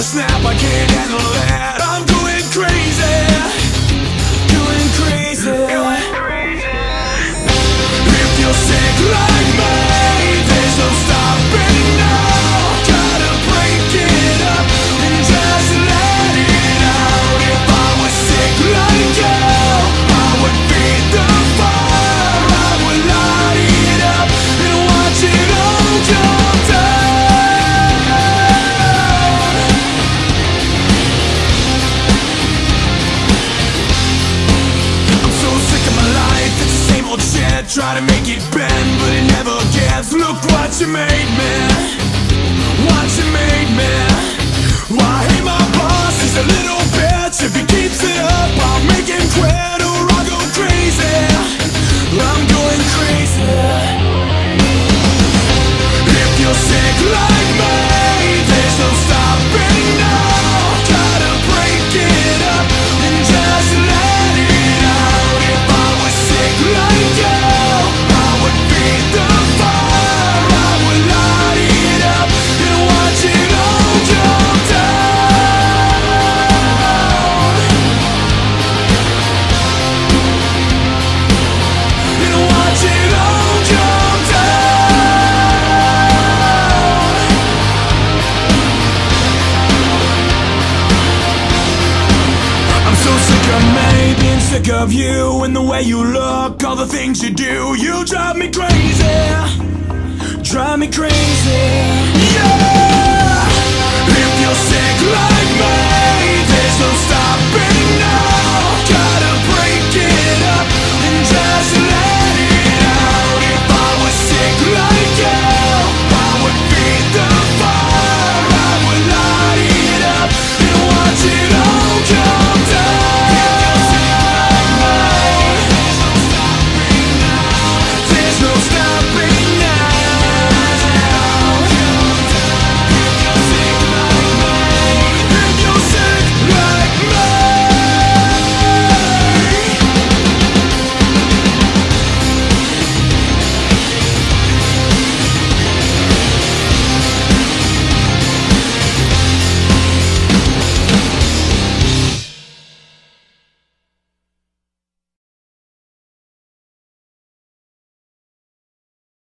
to snap, I can't handle that. I'm going crazy, going crazy, going crazy. If you're sick like me, there's no stopping now. Gotta break it up and just let it out. If I was sick like you, I would feed the fire. I would light it up and watch it all come down. Try to make it bend, but it never gets. Look what you made me, what you made me. Well, I hate my boss, he's a little bitch. If he keeps it up, I'll make him quit, or I'll go crazy. I'm going crazy. If you're sick like me, there's no stopping now. Gotta break it up and just let it out. If I was sick like you, sick of you and the way you look, all the things you do. You drive me crazy, drive me crazy. Yeah. If you're sick like me, there's no stopping.